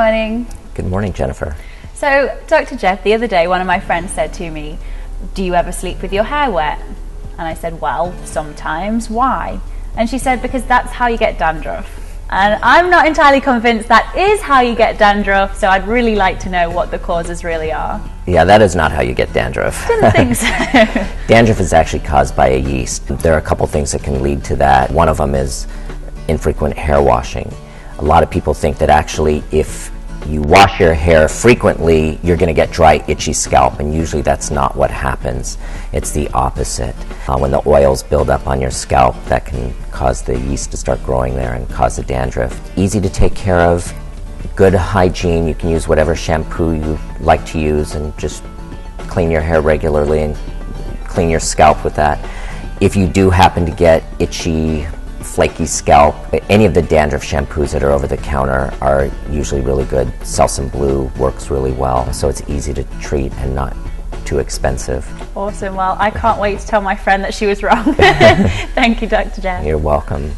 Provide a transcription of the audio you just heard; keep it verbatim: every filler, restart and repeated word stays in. morning. Good morning, Jennifer. So, Doctor Jeff, the other day one of my friends said to me, "Do you ever sleep with your hair wet?" And I said, "Well, sometimes. Why?" And she said, "Because that's how you get dandruff." And I'm not entirely convinced that is how you get dandruff, so I'd really like to know what the causes really are. Yeah, that is not how you get dandruff. Didn't think so. Dandruff is actually caused by a yeast. There are a couple things that can lead to that. One of them is infrequent hair washing. A lot of people think that actually if you wash your hair frequently, you're going to get dry, itchy scalp, and usually that's not what happens. It's the opposite. Uh, when the oils build up on your scalp, that can cause the yeast to start growing there and cause the dandruff. Easy to take care of, good hygiene. You can use whatever shampoo you like to use and just clean your hair regularly and clean your scalp with that. If you do happen to get itchy, flaky scalp, any of the dandruff shampoos that are over the counter are usually really good. Selsun Blue works really well, so it's easy to treat and not too expensive. Awesome. Well, I can't wait to tell my friend that she was wrong. Thank you, Doctor Jeff. You're welcome.